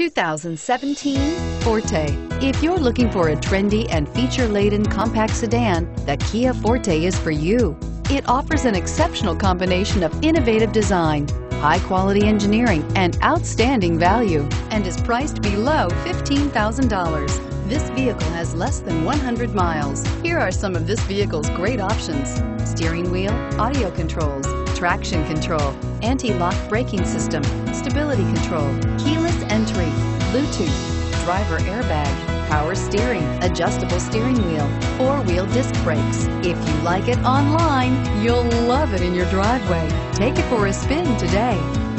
2017 Forte. If you're looking for a trendy and feature-laden compact sedan, the Kia Forte is for you. It offers an exceptional combination of innovative design, high-quality engineering, and outstanding value, and is priced below $15,000. This vehicle has less than 100 miles. Here are some of this vehicle's great options: steering wheel audio controls, traction control, anti-lock braking system, stability control, keyless entry, Bluetooth, driver airbag, power steering, adjustable steering wheel, four-wheel disc brakes. If you like it online, you'll love it in your driveway. Take it for a spin today.